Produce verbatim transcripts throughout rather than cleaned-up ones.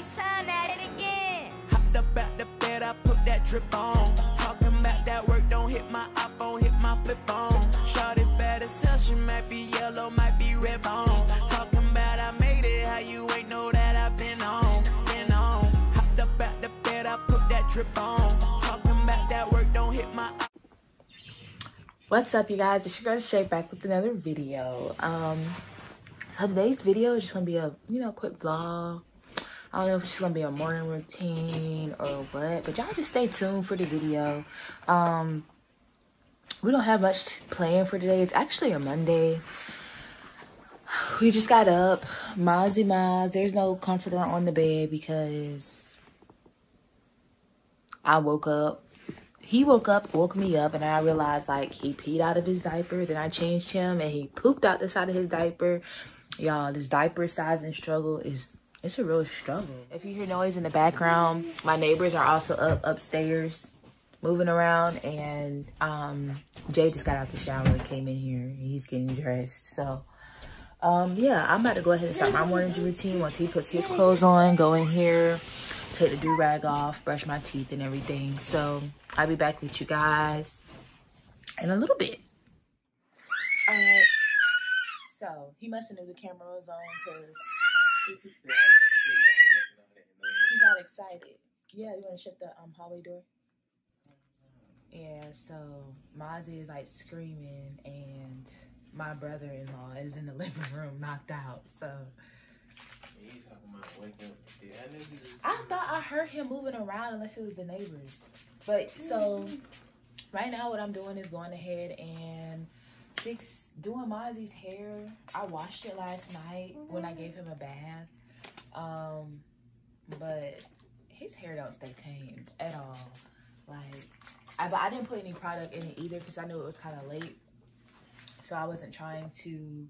Hey, son, at it again. Hopped up out the bed, I put that drip on. Talking about that work, don't hit my iPhone, hit my flip phone. Shorty fat as hell, she might be yellow, might be red bone. Talking about I made it, how you ain't know that I've been on, been on. Hopped up out the bed, I put that drip on. Talking about that work, don't hit my iPhone. What's up, you guys? It's your girl Shay back with another video. Um, so today's video is just gonna be a you know quick vlog. I don't know if it's just gonna be a morning routine or what, but y'all just stay tuned for the video. Um, we don't have much planned for today. It's actually a Monday. We just got up. Mazi Maz. There's no comforter on the bed because I woke up. He woke up, woke me up, and I realized, like, he peed out of his diaper. Then I changed him, and he pooped out the side of his diaper. Y'all, this diaper sizing struggle is, it's a real struggle. If you hear noise in the background, my neighbors are also up upstairs, moving around, and um, Jay just got out the shower and came in here. He's getting dressed, so, um, yeah, I'm about to go ahead and start my morning's routine once he puts his clothes on, go in here, take the do-rag off, brush my teeth and everything. So I'll be back with you guys in a little bit. All right. So he must have knew the camera was on because he got excited. Yeah, you want to shut the um, hallway door? Yeah, so Mazi is like screaming and my brother-in-law is in the living room knocked out, so. He's talking about waking up. I thought I heard him moving around unless it was the neighbors. But so right now what I'm doing is going ahead and fix doing Mazi's hair. I washed it last night when I gave him a bath. Um but his hair don't stay tame at all. Like I but I didn't put any product in it either because I knew it was kinda late. So I wasn't trying to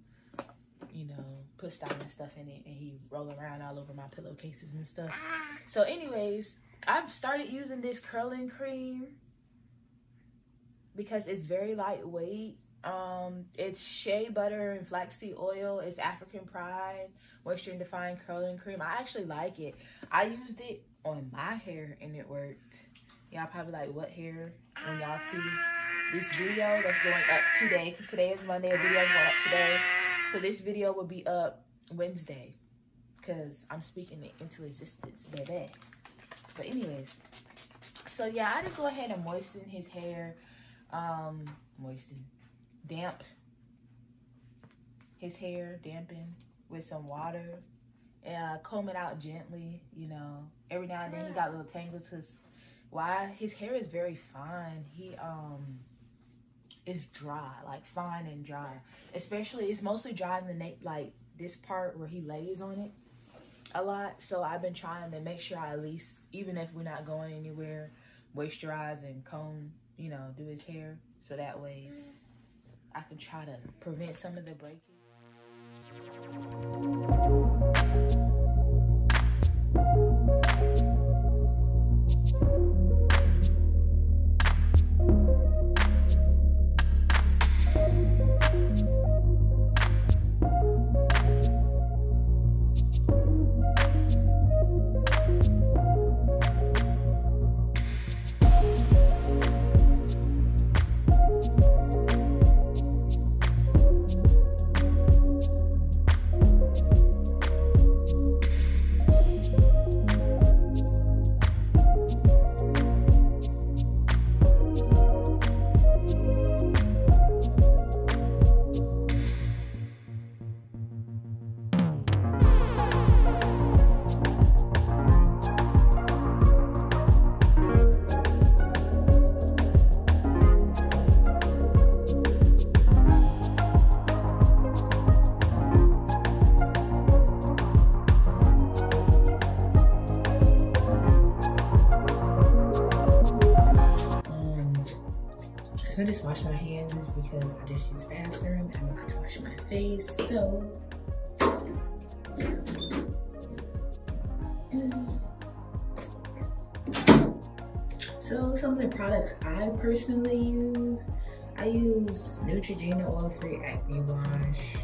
you know, put styling stuff in it, and he roll around all over my pillowcases and stuff. So anyways, I've started using this curling cream because it's very lightweight. Um, it's shea butter and flaxseed oil. It's African Pride Moisture and Defined Curling Cream. I actually like it. I used it on my hair and it worked. Y'all probably like, what hair? When y'all see this video that's going up today, because today is Monday, a video is going up today. So this video will be up Wednesday because I'm speaking it into existence, baby. But anyways, so yeah, I just go ahead and moisten his hair. Um, moisten, damp his hair, dampen with some water. Uh, comb it out gently, you know. Every now and then he got little tangles. His, why? His hair is very fine. He, um... It's dry, like fine and dry. Especially, it's mostly dry in the nape, like this part where he lays on it a lot. So I've been trying to make sure I at least, even if we're not going anywhere, moisturize and comb, you know, do his hair. So that way I can try to prevent some of the breaking. I just wash my hands because I just used the bathroom and I'm about to wash my face, so. So some of the products I personally use, I use Neutrogena Oil Free Acne Wash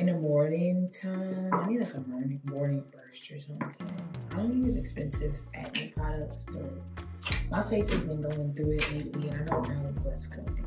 in the morning time. I need like a morning morning burst or something. I don't use expensive acne products, but my face has been going through it lately and I don't know what's coming.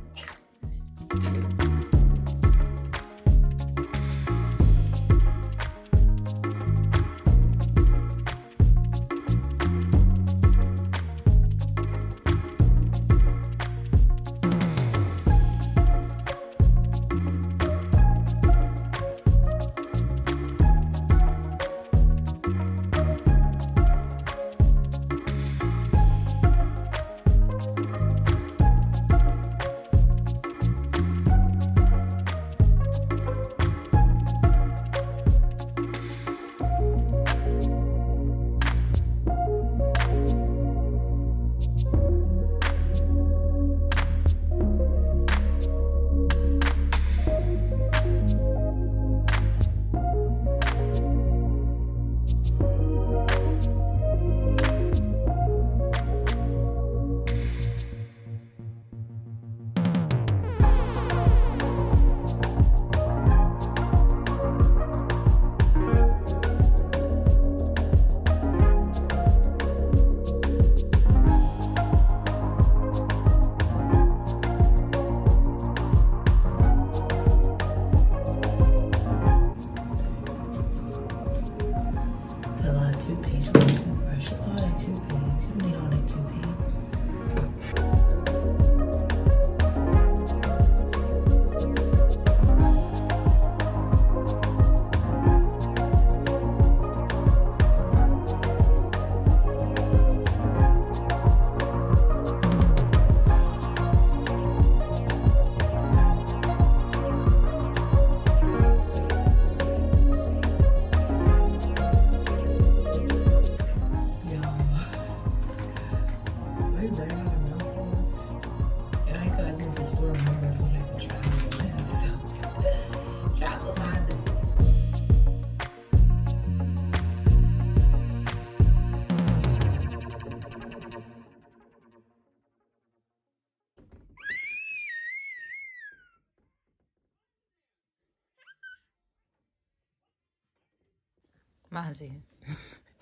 Mazi,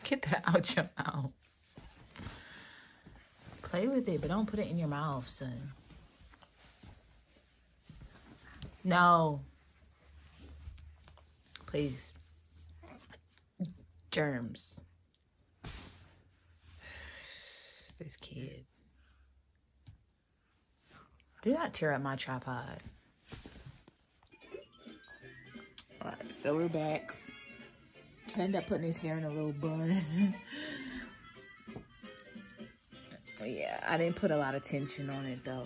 get that out your mouth. Play with it, but don't put it in your mouth, son. No. Please. Germs. This kid. Do not tear up my tripod. All right, so we're back. I ended up putting his hair in a little bun. Yeah, I didn't put a lot of tension on it though,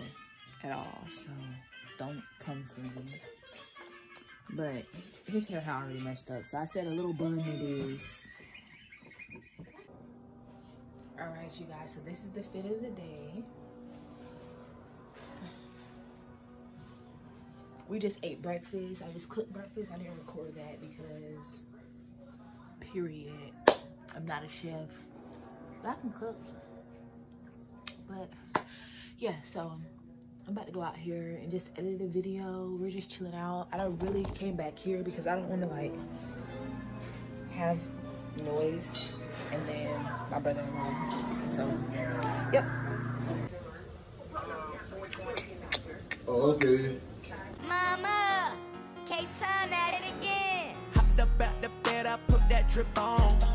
at all. So don't come for me. But his hair had already messed up, so I said a little bun it is. All right, you guys. So this is the fit of the day. We just ate breakfast. I just cooked breakfast. I didn't record that because. Period. I'm not a chef. I can cook. But yeah, so I'm about to go out here and just edit a video. We're just chilling out. I don't really came back here because I don't want to like have noise and then my brother-in-law. So yep. Oh, okay. Mama, K-Son at it again. Hop the back the bed, I put that drip on.